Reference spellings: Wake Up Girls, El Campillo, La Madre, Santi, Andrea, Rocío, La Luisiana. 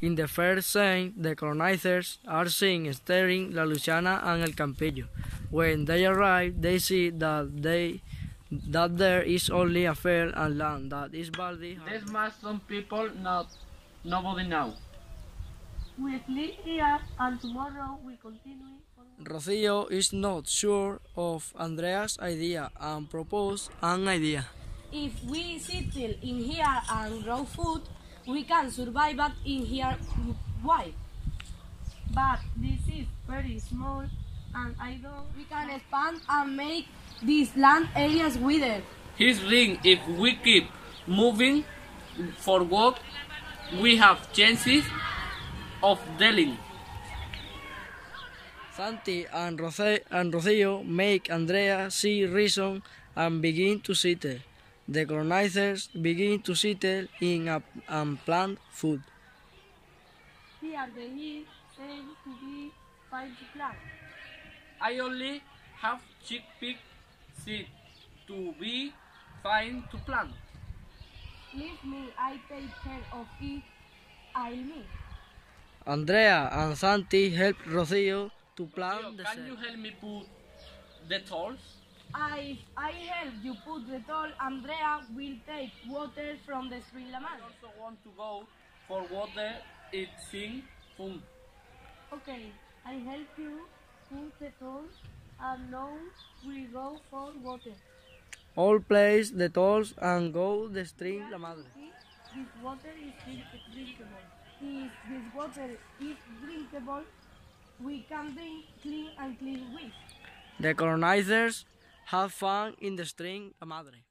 In the first scene, the colonizers are seen staring La Luisiana and El Campillo. When they arrive, they see that there is only a field and land that is baldy. This must some people nobody know. We sleep here and tomorrow we continue. Rocío is not sure of Andrea's idea and proposes an idea. If we settle in here and grow food, we can survive back in here. Why? But this is very small and I don't... We can expand and make these land areas wider. He's saying if we keep moving forward, we have chances of dealing. Santi and Rocío make Andrea see reason and begin to settle. The colonizers begin to settle in and plant food. Here the need seems to be five plants. I only have chickpea seed to be fine to plant. Leave me, I take care of it, I mean. Andrea and Santi help Rocío to plant the seed. Can you help me put the tools? I help you put the tall. Andrea will take water from the stream La Madre. I also want to go for water. It seems fun. Okay, I help you put the tall, and now we go for water. All place the tolls and go the stream La Madre. This water is drinkable. If this water is drinkable, we can drink clean and clean with. The colonizers have fun in the stream La Madre.